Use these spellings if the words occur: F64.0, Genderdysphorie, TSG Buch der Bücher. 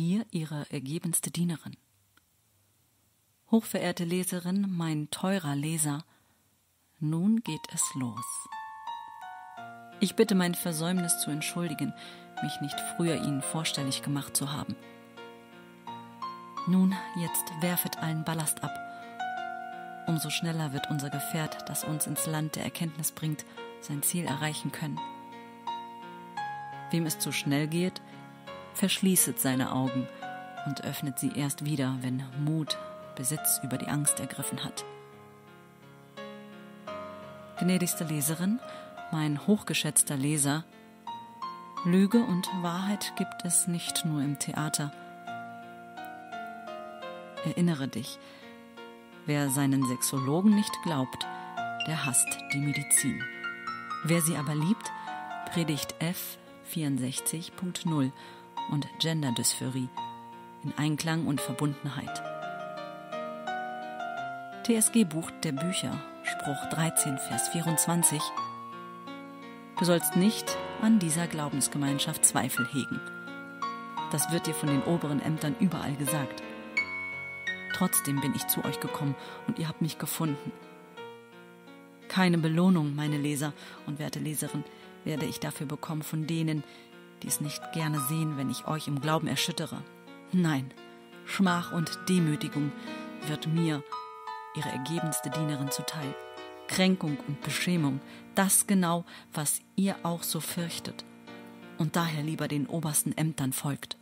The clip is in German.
hier Ihre ergebenste Dienerin. Hochverehrte Leserin, mein teurer Leser, nun geht es los. Ich bitte mein Versäumnis zu entschuldigen, mich nicht früher Ihnen vorstellig gemacht zu haben. Nun, jetzt werfet allen Ballast ab. Umso schneller wird unser Gefährt, das uns ins Land der Erkenntnis bringt, sein Ziel erreichen können. Wem es zu schnell geht, verschließet seine Augen und öffnet sie erst wieder, wenn Mut Besitz über die Angst ergriffen hat. Gnädigste Leserin, mein hochgeschätzter Leser, Lüge und Wahrheit gibt es nicht nur im Theater. Erinnere dich, wer seinen Sexologen nicht glaubt, der hasst die Medizin. Wer sie aber liebt, predigt F64.0 und Genderdysphorie in Einklang und Verbundenheit. TSG Buch der Bücher, Spruch 13, Vers 24. Du sollst nicht an dieser Glaubensgemeinschaft Zweifel hegen. Das wird dir von den oberen Ämtern überall gesagt. Trotzdem bin ich zu euch gekommen und ihr habt mich gefunden. Keine Belohnung, meine Leser und werte Leserin, werde ich dafür bekommen von denen, die es nicht gerne sehen, wenn ich euch im Glauben erschüttere. Nein, Schmach und Demütigung wird mir ihre ergebenste Dienerin zuteil. Kränkung und Beschämung, das genau, was ihr auch so fürchtet und daher lieber den obersten Ämtern folgt.